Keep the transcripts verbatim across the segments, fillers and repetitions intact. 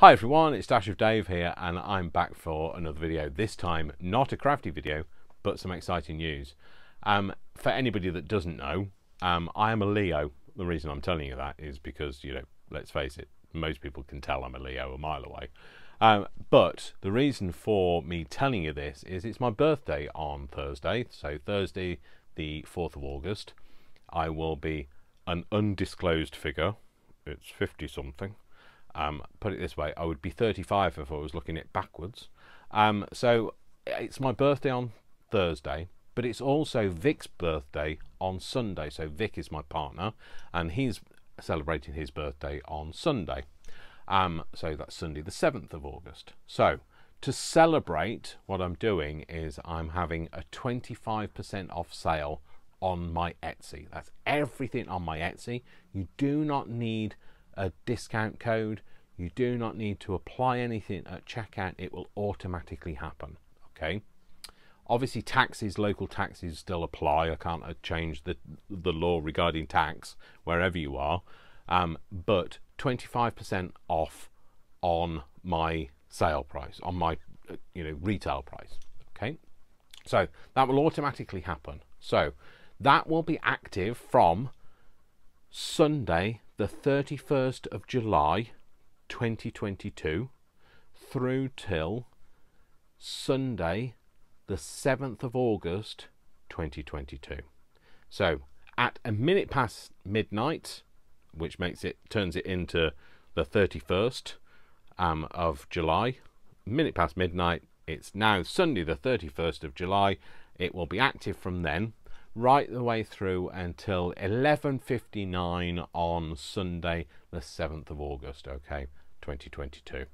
Hi everyone, it's Dash of Dave here, and I'm back for another video. This time, not a crafty video, but some exciting news. Um, for anybody that doesn't know, um, I am a Leo. The reason I'm telling you that is because, you know, let's face it, most people can tell I'm a Leo a mile away. Um, but the reason for me telling you this is it's my birthday on Thursday. So Thursday, the fourth of August, I will be an undisclosed figure. It's fifty something. Um, put it this way, I would be thirty-five if I was looking at backwards. Um, so it's my birthday on Thursday, but it's also Vik's birthday on Sunday. So Vik is my partner, and he's celebrating his birthday on Sunday. Um, so that's Sunday the seventh of August. So to celebrate, what I'm doing is I'm having a twenty-five percent off sale on my Etsy. That's everything on my Etsy. You do not need a discount code, you do not need to apply anything at checkout, it will automatically happen. Okay, obviously taxes, local taxes still apply. I can't change the the law regarding tax wherever you are, um, but twenty-five percent off on my sale price, on my you know retail price. Okay, so that will automatically happen. So that will be active from Sunday the thirty-first of July twenty twenty-two through till Sunday the seventh of August twenty twenty-two. So at a minute past midnight, which makes it turns it into the thirty-first um, of July, minute past midnight, it's now Sunday the thirty-first of July. It will be active from then right the way through until eleven fifty-nine on Sunday the seventh of August, okay, twenty twenty-two.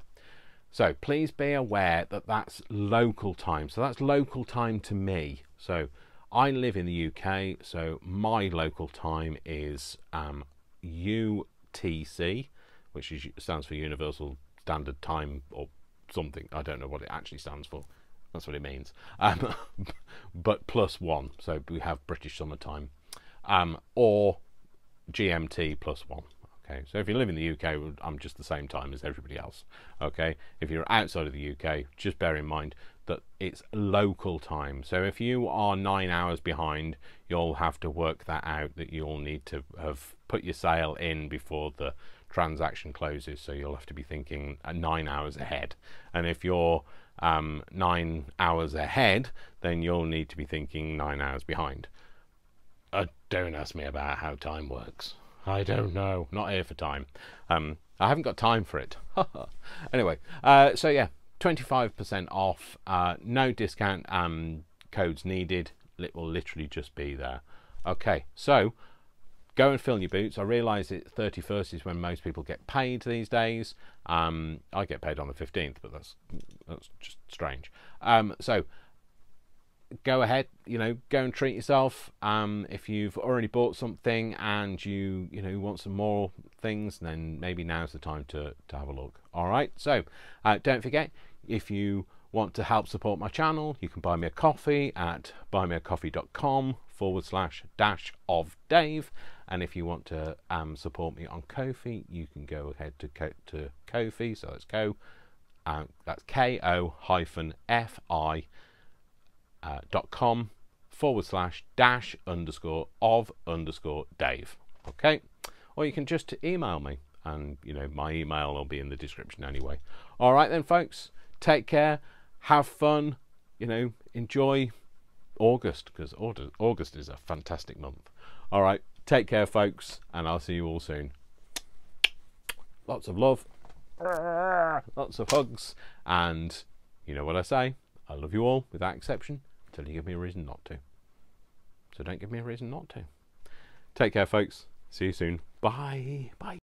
So please be aware that that's local time. So that's local time to me. So I live in the U K, so my local time is um, U T C, which is, stands for Universal Standard Time or something. I don't know what it actually stands for. That's what it means, um, but plus one. So we have British summertime, um, or G M T plus one. Okay, so if you live in the U K, I'm just the same time as everybody else. Okay, if you're outside of the U K, just bear in mind that it's local time. So if you are nine hours behind, you'll have to work that out, that you'll need to have put your sale in before the transaction closes. So you'll have to be thinking nine hours ahead. And if you're um nine hours ahead, then you'll need to be thinking nine hours behind. Uh, don't ask me about how time works. I don't know, not here for time. um I haven't got time for it. Anyway, uh so yeah, twenty-five percent off, uh no discount um codes needed. It will literally just be there. Okay, so go and fill your boots. I realise it thirty-first is when most people get paid these days. Um, I get paid on the fifteenth, but that's that's just strange. Um, so go ahead, you know, go and treat yourself. Um, if you've already bought something and you you know want some more things, then maybe now's the time to to have a look. All right. So uh, don't forget, if you want to help support my channel, you can buy me a coffee at buy me a coffee dot com forward slash dash of Dave. And if you want to um, support me on Ko-fi, you can go ahead to Ko to Ko-fi. So that's Ko, um, that's K-O hyphen F-I uh, dot com forward slash dash underscore of underscore Dave. Okay, or you can just email me, and you know my email will be in the description anyway. All right then, folks, take care. Have fun, you know, enjoy August, because August is a fantastic month. All right, take care, folks, and I'll see you all soon. Lots of love, lots of hugs, and you know what I say, I love you all, without exception, until you give me a reason not to. So don't give me a reason not to. Take care, folks. See you soon. Bye. Bye.